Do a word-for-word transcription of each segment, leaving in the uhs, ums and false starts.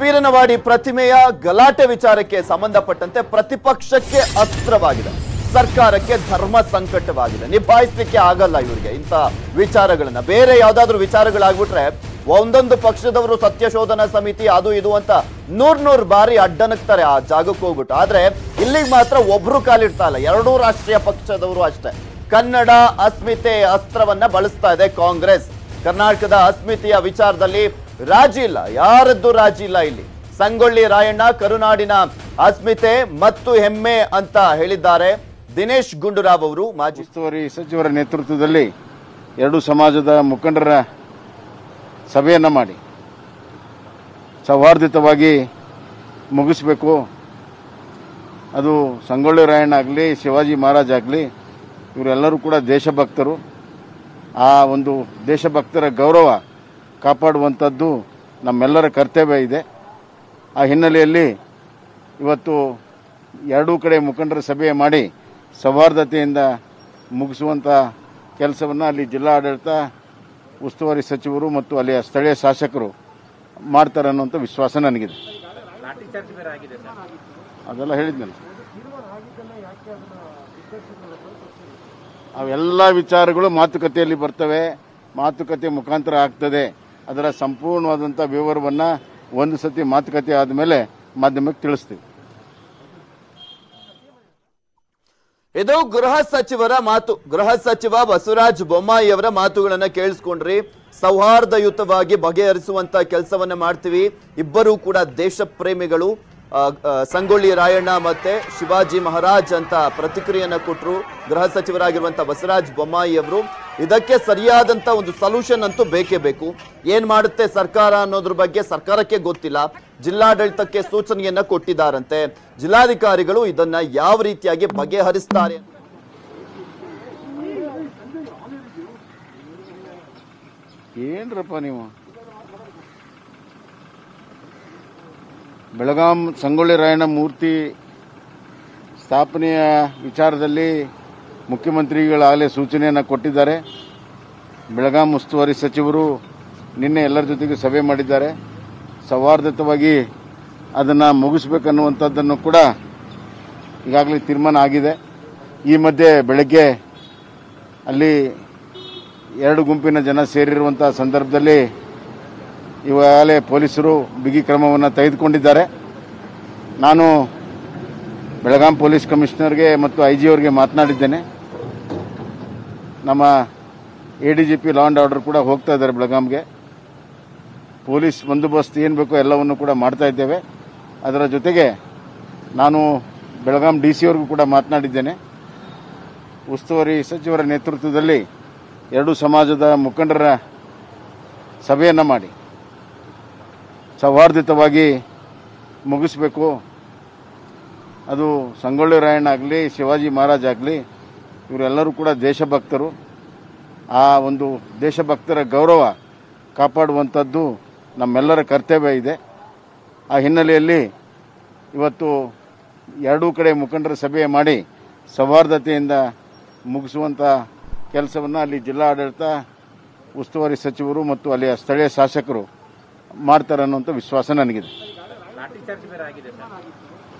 ಪೀರನವಾಡಿ ಪ್ರತಿಮೆಯ ಗಲಾಟೆ ವಿಚಾರಕ್ಕೆ ಸಂಬಂಧಪಟ್ಟಂತೆ ಪ್ರತಿಪಕ್ಷಕ್ಕೆ ಅಸ್ತ್ರವಾಗಿದೆ, ಸರ್ಕಾರಕ್ಕೆ ಧರ್ಮ ಸಂಕಟವಾಗಿದೆ. ನಿಭಾಯಿಸಲಿಕ್ಕೆ ಆಗಲ್ಲ ಇವರಿಗೆ ಇಂಥ ವಿಚಾರಗಳನ್ನು. ಬೇರೆ ಯಾವುದಾದರೂ ವಿಚಾರಗಳಾಗ್ಬಿಟ್ರೆ ಒಂದೊಂದು ಪಕ್ಷದವರು ಸತ್ಯಶೋಧನಾ ಸಮಿತಿ ಅದು ಇದು ಅಂತ ನೂರ್ ನೂರು ಬಾರಿ ಅಡ್ಡನಕ್ತಾರೆ ಆ ಜಾಗಕ್ಕೆ ಹೋಗ್ಬಿಟ್ಟು. ಆದ್ರೆ ಇಲ್ಲಿಗೆ ಮಾತ್ರ ಒಬ್ರು ಕಾಲಿಡ್ತಾ ಇಲ್ಲ. ಎರಡೂ ರಾಷ್ಟ್ರೀಯ ಪಕ್ಷದವರು ಅಷ್ಟೇ. ಕನ್ನಡ ಅಸ್ಮಿತೆ ಅಸ್ತ್ರವನ್ನ ಬಳಸ್ತಾ ಇದೆ ಕಾಂಗ್ರೆಸ್. ಕರ್ನಾಟಕದ ಅಸ್ಮಿತೆಯ ವಿಚಾರದಲ್ಲಿ ರಾಜಿ ಇಲ್ಲ, ಯಾರದ್ದು ರಾಜಿ ಇಲ್ಲ ಇಲ್ಲಿ. ಸಂಗೊಳ್ಳಿ ರಾಯಣ್ಣ ಕರುನಾಡಿನ ಅಸ್ಮಿತೆ ಮತ್ತು ಹೆಮ್ಮೆ ಅಂತ ಹೇಳಿದ್ದಾರೆ. ದಿನೇಶ್ ಗುಂಡೂರಾವ್ ಅವರು ಮಾಜಿ ಉಸ್ತುವಾರಿ ಸಚಿವರ ನೇತೃತ್ವದಲ್ಲಿ ಎರಡು ಸಮಾಜದ ಮುಖಂಡರ ಸಭೆಯನ್ನು ಮಾಡಿ ಸೌಹಾರ್ದಯುತವಾಗಿ ಮುಗಿಸಬೇಕು. ಅದು ಸಂಗೊಳ್ಳಿ ರಾಯಣ್ಣ ಆಗಲಿ, ಶಿವಾಜಿ ಮಹಾರಾಜ್ ಆಗಲಿ, ಇವರೆಲ್ಲರೂ ಕೂಡ ದೇಶಭಕ್ತರು. ಆ ಒಂದು ದೇಶಭಕ್ತರ ಗೌರವ ಕಾಪಾಡುವಂಥದ್ದು ನಮ್ಮೆಲ್ಲರ ಕರ್ತವ್ಯ ಇದೆ. ಆ ಹಿನ್ನೆಲೆಯಲ್ಲಿ ಇವತ್ತು ಎರಡೂ ಕಡೆ ಮುಖಂಡರ ಸಭೆ ಮಾಡಿ ಸೌಹಾರ್ದತೆಯಿಂದ ಮುಗಿಸುವಂಥ ಕೆಲಸವನ್ನು ಅಲ್ಲಿ ಜಿಲ್ಲಾಡಳಿತ, ಉಸ್ತುವಾರಿ ಸಚಿವರು ಮತ್ತು ಅಲ್ಲಿಯ ಸ್ಥಳೀಯ ಶಾಸಕರು ಮಾಡ್ತಾರೆ ಅನ್ನುವಂಥ ವಿಶ್ವಾಸ ನನಗಿದೆ. ಅದೆಲ್ಲ ಹೇಳಿದ್ನಲ್ಲ, ಅವೆಲ್ಲ ವಿಚಾರಗಳು ಮಾತುಕತೆಯಲ್ಲಿ ಬರ್ತವೆ, ಮಾತುಕತೆ ಮುಖಾಂತರ ಆಗ್ತದೆ. ಅದರ ಸಂಪೂರ್ಣವಾದಂಥ ವಿವರವನ್ನು ಒಂದು ಸತಿ ಮಾತುಕತೆ ಆದಮೇಲೆ ಮಾಧ್ಯಮಕ್ಕೆ ತಿಳಿಸ್ತೀವಿ. ಇದು ಗೃಹ ಸಚಿವರ ಮಾತು. ಗೃಹ ಸಚಿವ ಬಸವರಾಜ ಬೊಮ್ಮಾಯಿ ಅವರ ಮಾತುಗಳನ್ನ ಕೇಳಿಸ್ಕೊಂಡ್ರಿ. ಸೌಹಾರ್ದಯುತವಾಗಿ ಬಗೆಹರಿಸುವಂತ ಕೆಲಸವನ್ನ ಮಾಡ್ತೀವಿ, ಇಬ್ಬರೂ ಕೂಡ ದೇಶ ಪ್ರೇಮಿಗಳು. ಸಂಗೊಳ್ಳಿ ರಾಯಣ್ಣ ಮತ್ತೆ ಶಿವಾಜಿ ಮಹಾರಾಜ್ ಅಂತ ಪ್ರತಿಕ್ರಿಯೆಯನ್ನ ಕೊಟ್ಟರು ಗೃಹ ಸಚಿವರಾಗಿರುವಂತ ಬಸವರಾಜ ಬೊಮ್ಮಾಯಿ ಅವರು. ಇದಕ್ಕೆ ಸರಿಯಾದಂತ ಒಂದು ಸೊಲ್ಯೂಷನ್ ಅಂತೂ ಬೇಕೇ ಬೇಕು. ಏನ್ ಮಾಡುತ್ತೆ ಸರ್ಕಾರ ಅನ್ನೋದ್ರ ಬಗ್ಗೆ ಸರ್ಕಾರಕ್ಕೆ ಗೊತ್ತಿಲ್ಲ. ಜಿಲ್ಲಾಡಳಿತಕ್ಕೆ ಸೂಚನೆಯನ್ನ ಕೊಟ್ಟಿದ್ದಾರಂತೆ. ಜಿಲ್ಲಾಧಿಕಾರಿಗಳು ಇದನ್ನ ಯಾವ ರೀತಿಯಾಗಿ ಬಗೆಹರಿಸ್ತಾರೆ? ಏನ್ರಪ್ಪ ನೀವು ಬೆಳಗಾಂ ಸಂಗೊಳ್ಳಿ ರಾಯಣ್ಣ ಮೂರ್ತಿ ಸ್ಥಾಪನೆಯ ವಿಚಾರದಲ್ಲಿ ಮುಖ್ಯಮಂತ್ರಿಗಳಾಗಲೇ ಸೂಚನೆಯನ್ನು ಕೊಟ್ಟಿದ್ದಾರೆ. ಬೆಳಗಾಂ ಉಸ್ತುವಾರಿ ಸಚಿವರು ನಿನ್ನೆ ಎಲ್ಲರ ಜೊತೆಗೂ ಸಭೆ ಮಾಡಿದ್ದಾರೆ. ಸೌಹಾರ್ದಯುತವಾಗಿ ಅದನ್ನು ಮುಗಿಸ್ಬೇಕನ್ನುವಂಥದ್ದನ್ನು ಕೂಡ ಈಗಾಗಲೇ ತೀರ್ಮಾನ ಆಗಿದೆ. ಈ ಮಧ್ಯೆ ಬೆಳಗ್ಗೆ ಅಲ್ಲಿ ಎರಡು ಗುಂಪಿನ ಜನ ಸೇರಿರುವಂಥ ಸಂದರ್ಭದಲ್ಲಿ ಈಗಾಗಲೇ ಪೊಲೀಸರು ಬಿಗಿ ಕ್ರಮವನ್ನು ತೆಗೆದುಕೊಂಡಿದ್ದಾರೆ. ನಾನು ಬೆಳಗಾಂ ಪೊಲೀಸ್ ಕಮಿಷನರ್ಗೆ ಮತ್ತು ಐ ಜಿ ಅವರಿಗೆ ಮಾತನಾಡಿದ್ದೇನೆ. ನಮ್ಮ A D G P law and order ಕೂಡ ಹೋಗ್ತಾ ಇದ್ದಾರೆ ಬೆಳಗಾಂಗೆ. ಪೊಲೀಸ್ ಬಂದೋಬಸ್ತ್ ಏನು ಬೇಕೋ ಎಲ್ಲವನ್ನು ಕೂಡ ಮಾಡ್ತಾ ಇದ್ದೇವೆ. ಅದರ ಜೊತೆಗೆ ನಾನು ಬೆಳಗಾಂ ಡಿ ಸಿ ಅವ್ರಿಗೂ ಕೂಡ ಮಾತನಾಡಿದ್ದೇನೆ. ಉಸ್ತುವಾರಿ ಸಚಿವರ ನೇತೃತ್ವದಲ್ಲಿ ಎರಡೂ ಸಮಾಜದ ಮುಖಂಡರ ಸಭೆಯನ್ನು ಮಾಡಿ ಸೌಹಾರ್ದಯುತವಾಗಿ ಮುಗಿಸಬೇಕು. ಅದು ಸಂಗೊಳ್ಳಿ ರಾಯಣ್ಣ ಆಗಲಿ, ಶಿವಾಜಿ ಮಹಾರಾಜ್ ಆಗಲಿ, ಇವರೆಲ್ಲರೂ ಕೂಡ ದೇಶಭಕ್ತರು. ಆ ಒಂದು ದೇಶಭಕ್ತರ ಗೌರವ ಕಾಪಾಡುವಂಥದ್ದು ನಮ್ಮೆಲ್ಲರ ಕರ್ತವ್ಯ ಇದೆ. ಆ ಹಿನ್ನೆಲೆಯಲ್ಲಿ ಇವತ್ತು ಎರಡೂ ಕಡೆ ಮುಖಂಡರ ಸಭೆ ಮಾಡಿ ಸೌಹಾರ್ದತೆಯಿಂದ ಮುಗಿಸುವಂಥ ಕೆಲಸವನ್ನು ಅಲ್ಲಿ ಜಿಲ್ಲಾಡಳಿತ, ಉಸ್ತುವಾರಿ ಸಚಿವರು ಮತ್ತು ಅಲ್ಲಿಯ ಸ್ಥಳೀಯ ಶಾಸಕರು ಮಾಡ್ತಾರೆ ಅನ್ನುವಂಥ ವಿಶ್ವಾಸ ನನಗಿದೆ.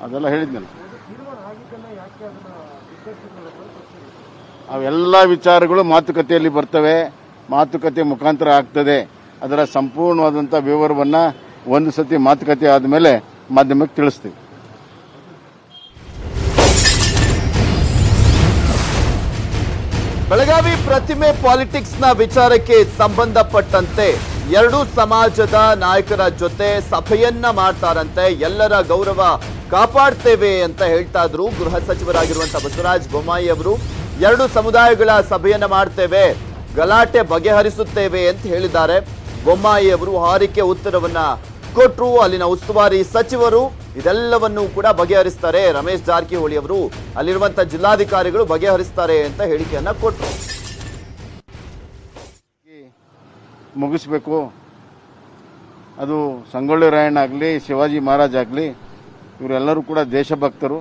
ಅದೆಲ್ಲ ಹೇಳಿದ್ನಲ್ಲ, ಅವೆಲ್ಲ ವಿಚಾರಗಳು ಮಾತುಕತೆಯಲ್ಲಿ ಬರ್ತವೆ, ಮಾತುಕತೆ ಮುಖಾಂತರ ಆಗ್ತದೆ. ಅದರ ಸಂಪೂರ್ಣವಾದಂಥ ವಿವರವನ್ನು ಒಂದು ಸತಿ ಮಾತುಕತೆ ಆದಮೇಲೆ ಮಾಧ್ಯಮಕ್ಕೆ ತಿಳಿಸ್ತೀವಿ. ಬೆಳಗಾವಿ ಪ್ರತಿಮೆ ಪಾಲಿಟಿಕ್ಸ್ನ ವಿಚಾರಕ್ಕೆ ಸಂಬಂಧಪಟ್ಟಂತೆ ಎರಡೂ ಸಮಾಜದ ನಾಯಕರ ಜೊತೆ ಸಭೆಯನ್ನ ಮಾಡ್ತಾರಂತೆ. ಎಲ್ಲರ ಗೌರವ ಕಾಪಾಡ್ತೇವೆ ಅಂತ ಹೇಳ್ತಾ ಇದ್ರು ಗೃಹ ಸಚಿವರಾಗಿರುವಂತಹ ಬಸವರಾಜ ಬೊಮ್ಮಾಯಿ ಅವರು. ಎರಡು ಸಮುದಾಯಗಳ ಸಭೆಯನ್ನ ಮಾಡ್ತೇವೆ, ಗಲಾಟೆ ಬಗೆಹರಿಸುತ್ತೇವೆ ಅಂತ ಹೇಳಿದ್ದಾರೆ. ಬೊಮ್ಮಾಯಿ ಅವರು ಹಾರಿಕೆ ಉತ್ತರವನ್ನ ಕೊಟ್ಟರು. ಅಲ್ಲಿನ ಉಸ್ತುವಾರಿ ಸಚಿವರು ಇದೆಲ್ಲವನ್ನೂ ಕೂಡ ಬಗೆಹರಿಸ್ತಾರೆ. ರಮೇಶ್ ಜಾರಕಿಹೊಳಿ ಅವರು ಅಲ್ಲಿರುವಂತಹ ಜಿಲ್ಲಾಧಿಕಾರಿಗಳು ಬಗೆಹರಿಸ್ತಾರೆ ಅಂತ ಹೇಳಿಕೆಯನ್ನ ಕೊಟ್ಟರು. ಮುಗಿಸ್ಬೇಕು. ಅದು ಸಂಗೊಳ್ಳಿ ರಾಯಣ್ಣ ಆಗಲಿ, ಶಿವಾಜಿ ಮಹಾರಾಜ್ ಆಗಲಿ, ಇವರೆಲ್ಲರೂ ಕೂಡ ದೇಶಭಕ್ತರು.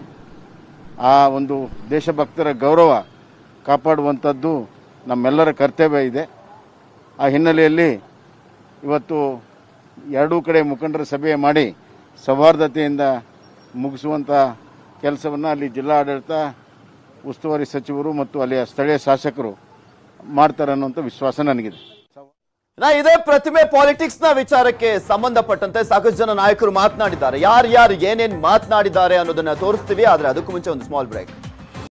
ಆ ಒಂದು ದೇಶಭಕ್ತರ ಗೌರವ ಕಾಪಾಡುವಂಥದ್ದು ನಮ್ಮೆಲ್ಲರ ಕರ್ತವ್ಯ ಇದೆ. ಆ ಹಿನ್ನೆಲೆಯಲ್ಲಿ ಇವತ್ತು ಎರಡೂ ಕಡೆ ಮುಖಂಡರ ಸಭೆ ಮಾಡಿ ಸೌಹಾರ್ದತೆಯಿಂದ ಮುಗಿಸುವಂತ ಕೆಲಸವನ್ನು ಅಲ್ಲಿ ಜಿಲ್ಲಾಡಳಿತ ಉಸ್ತುವಾರಿ ಸಚಿವರು ಮತ್ತು ಅಲ್ಲಿಯ ಸ್ಥಳೀಯ ಶಾಸಕರು ಮಾಡ್ತಾರೆ ಅನ್ನುವಂತ ವಿಶ್ವಾಸ ನನಗಿದೆ. ನಾ ಇದೆ ಪ್ರತಿಮೆ ಪಾಲಿಟಿಕ್ಸ್ ನ ವಿಚಾರಕ್ಕೆ ಸಂಬಂಧಪಟ್ಟಂತೆ ಸಾಕಷ್ಟು ಜನ ನಾಯಕರು ಮಾತನಾಡಿದ್ದಾರೆ, ಯಾರು ಯಾರು ಏನೇನ್ ಮಾತನಾಡಿದ್ದಾರೆ ಅನ್ನೋದನ್ನ ತೋರಿಸ್ತೀವಿ. ಆದರೆ ಅದಕ್ಕೂ ಮುಂಚೆ ಒಂದು ಸ್ಮಾಲ್ ಬ್ರೇಕ್.